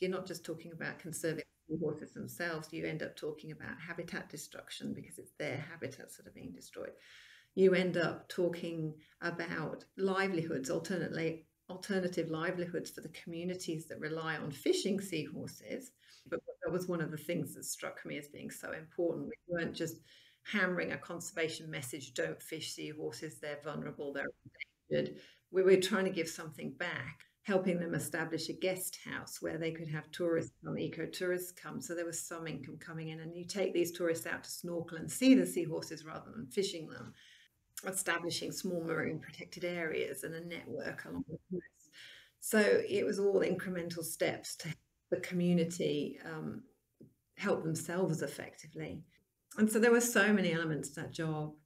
you're not just talking about conserving seahorses themselves, you end up talking about habitat destruction because it's their habitats that are being destroyed. You end up talking about livelihoods, alternative livelihoods for the communities that rely on fishing seahorses. But that was one of the things that struck me as being so important. We weren't just hammering a conservation message, don't fish seahorses, they're vulnerable, they're endangered. We were trying to give something back, helping them establish a guest house where they could have tourists come, eco-tourists come. So there was some income coming in, and you take these tourists out to snorkel and see the seahorses rather than fishing them, establishing small marine protected areas and a network along with this. So it was all incremental steps to help the community help themselves effectively. And so there were so many elements to that job.